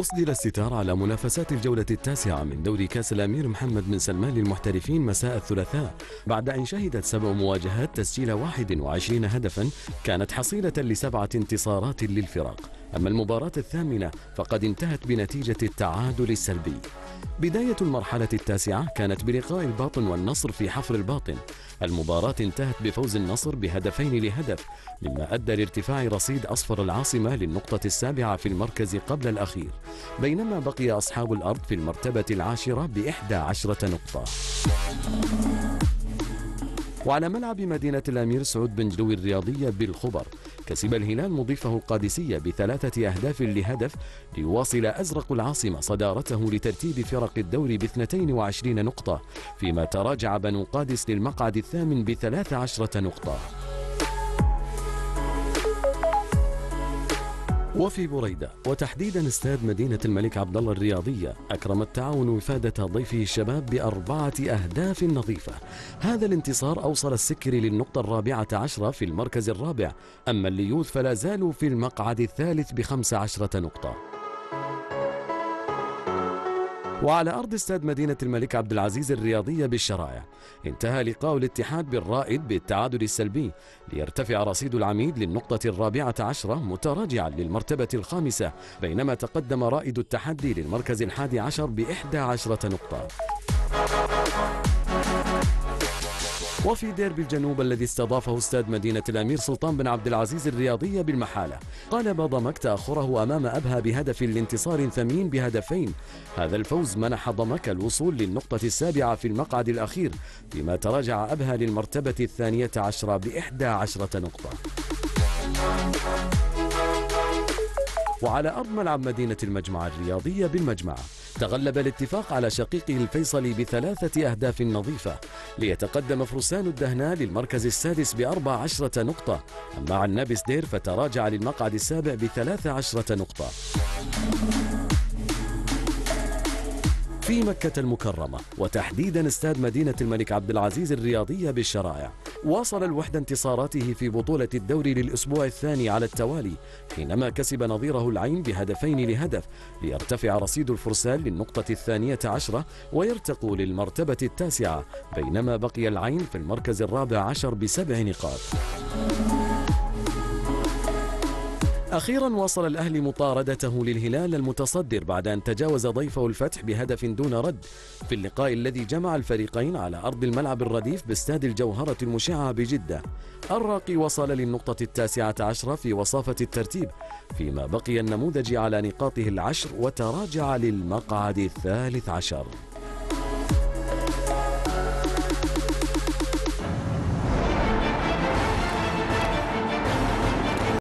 أُصدر الستار على منافسات الجولة التاسعة من دوري كأس الأمير محمد بن سلمان للمحترفين مساء الثلاثاء، بعد أن شهدت 7 مواجهات تسجيل 21 هدفا كانت حصيلة ل7 انتصارات للفرق. أما المباراة الثامنة فقد انتهت بنتيجة التعادل السلبي. بداية المرحلة التاسعة كانت بلقاء الباطن والنصر في حفر الباطن. المباراة انتهت بفوز النصر ب2-1، مما أدى لارتفاع رصيد أصفر العاصمة للنقطة السابعة في المركز قبل الأخير، بينما بقي أصحاب الأرض في المرتبة العاشرة ب11 نقطة. وعلى ملعب مدينة الأمير سعود بن جلوي الرياضية بالخبر، كسب الهلال مضيفه القادسية ب3 أهداف لهدف ليواصل أزرق العاصمة صدارته لترتيب فرق الدوري ب22 نقطة، فيما تراجع بنو قادس للمقعد الثامن ب13 نقطة. وفي بريدة وتحديدا استاد مدينة الملك عبدالله الرياضية، أكرم التعاون وفادة ضيفه الشباب ب4 أهداف نظيفة. هذا الانتصار أوصل السكري للنقطة ال14 في المركز الرابع، أما الليوث فلا زالوا في المقعد الثالث ب15 نقطة. وعلى أرض استاد مدينة الملك عبد العزيز الرياضية بالشرائع، انتهى لقاء الاتحاد بالرائد بالتعادل السلبي ليرتفع رصيد العميد للنقطة ال14 متراجعا للمرتبة ال5، بينما تقدم رائد التحدي للمركز ال11 ب11 نقطة. وفي ديربي الجنوب الذي استضافه استاد مدينة الأمير سلطان بن عبد العزيز الرياضية بالمحالة، قلب ضمك تأخره أمام أبها بهدف لانتصار ثمين ب2. هذا الفوز منح ضمك الوصول للنقطة ال7 في المقعد الأخير، فيما تراجع أبها للمرتبة ال12 ب11 نقطة. وعلى أرض ملعب مدينة المجمع الرياضية بالمجمع، تغلب الاتفاق على شقيقه الفيصلي ب3 أهداف نظيفة ليتقدم فرسان الدهناء للمركز السادس ب14 نقطة، أما عنابس دير فتراجع للمقعد السابع ب13 نقطة. في مكة المكرمة وتحديدا استاد مدينة الملك عبد العزيز الرياضية بالشرائع، واصل الوحدة انتصاراته في بطولة الدوري للأسبوع الثاني على التوالي، حينما كسب نظيره العين ب2-1 ليرتفع رصيد الفرسان للنقطة ال12 ويرتقوا للمرتبة ال9، بينما بقي العين في المركز ال14 ب7 نقاط. أخيرا واصل الأهلي مطاردته للهلال المتصدر بعد أن تجاوز ضيفه الفتح بهدف دون رد في اللقاء الذي جمع الفريقين على أرض الملعب الرديف باستاد الجوهرة المشعة بجدة. الراقي وصل للنقطة ال19 في وصافة الترتيب، فيما بقي النموذج على نقاطه ال10 وتراجع للمقعد ال13.